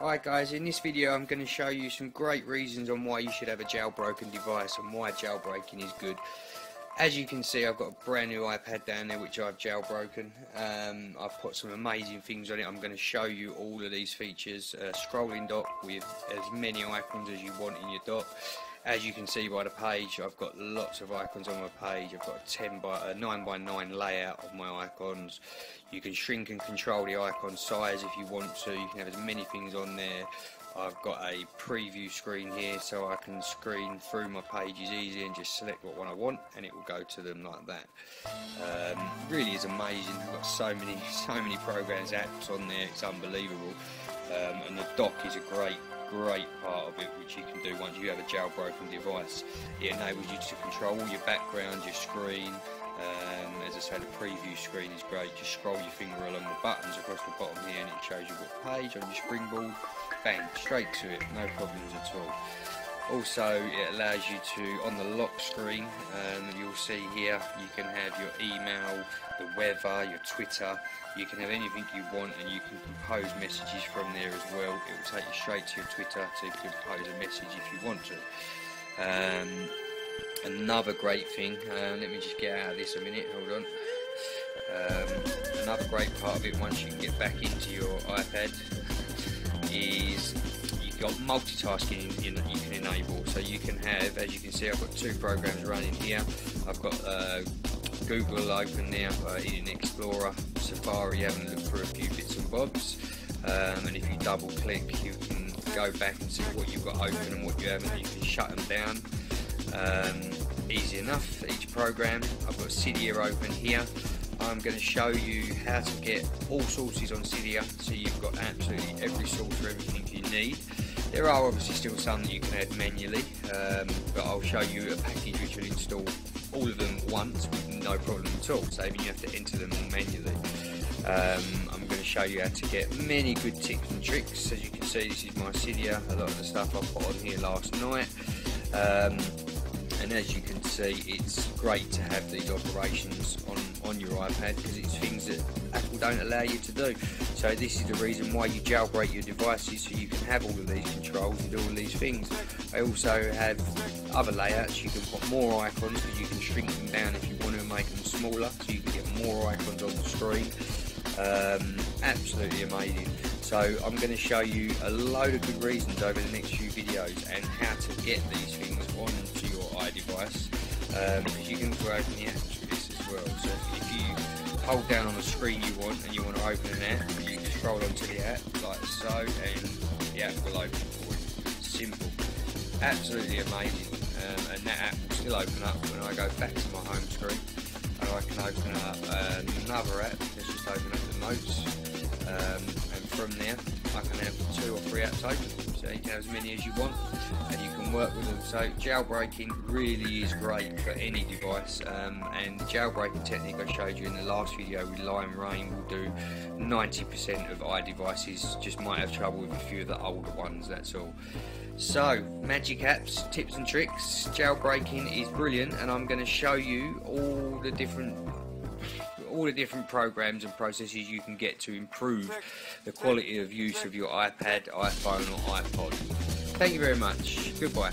Alright guys, in this video I'm going to show you some great reasons on why you should have a jailbroken device and why jailbreaking is good. As you can see, I've got a brand new iPad down there which I've jailbroken. I've put some amazing things on it. I'm going to show you all of these features. Scrolling dock with as many icons as you want in your dock. As you can see by the page, I've got lots of icons on my page. I've got a 9 by 9 layout of my icons. You can shrink and control the icon size if you want to. You can have as many things on there. I've got a preview screen here so I can screen through my pages easy and just select what one I want and it will go to them like that. Really is amazing. I've got so many programs, apps on there, it's unbelievable. And the dock is a great part of it, which you can do once you have a jailbroken device. It enables you to control all your background, your screen. As I say, the preview screen is great. Just scroll your finger along the buttons across the bottom here and it shows you what page on your Springboard. Bang, straight to it, no problems at all. Also, it allows you to, on the lock screen, you'll see here, you can have your email, the weather, your Twitter, you can have anything you want and you can compose messages from there as well. It will take you straight to your Twitter to compose a message if you want to. Another great thing, let me just get out of this a minute, hold on. Another great part of it, once you can get back into your iPad, is you've got multitasking you can enable. So you can have, as you can see, I've got two programs running here. I've got Google open now, Internet Explorer, Safari, having a look for a few bits and bobs. And if you double click, you can go back and see what you've got open and what you haven't. You can shut them down. Easy enough, each program. I've got Cydia open here. I'm going to show you how to get all sources on Cydia, so you've got absolutely every source for everything you need. There are obviously still some that you can add manually, but I'll show you a package which will install all of them once with no problem at all, saving you have to enter them all manually. I'm going to show you how to get many good tips and tricks. As you can see, this is my Cydia, a lot of the stuff I put on here last night. And as you can see, it's great to have these operations on your iPad because it's things that Apple don't allow you to do. So this is the reason why you jailbreak your devices, so you can have all of these controls and do all these things. They also have other layouts. You can put more icons because you can shrink them down if you want to and make them smaller, so you can get more icons on the screen. Absolutely amazing. So I'm going to show you a load of good reasons over the next few videos and how to get these things onto your iDevice. You can also open the apps for this as well. So if you hold down on the screen you want and you want to open an app, you can scroll onto the app like so and the app will open for you. Simple. Absolutely amazing. And that app will still open up when I go back to my home screen. And I can open up another app. Let's just open up the notes. And from there I can have 2 or 3 apps open, so you can have as many as you want and you can work with them. So jailbreaking really is great for any device, and the jailbreaking technique I showed you in the last video with Lime Rain will do 90% of iDevices, just might have trouble with a few of the older ones, that's all. So magic apps, tips and tricks, jailbreaking is brilliant, and I'm going to show you all the different programs and processes you can get to improve the quality of use of your iPad, iPhone or iPod. Thank you very much. Goodbye.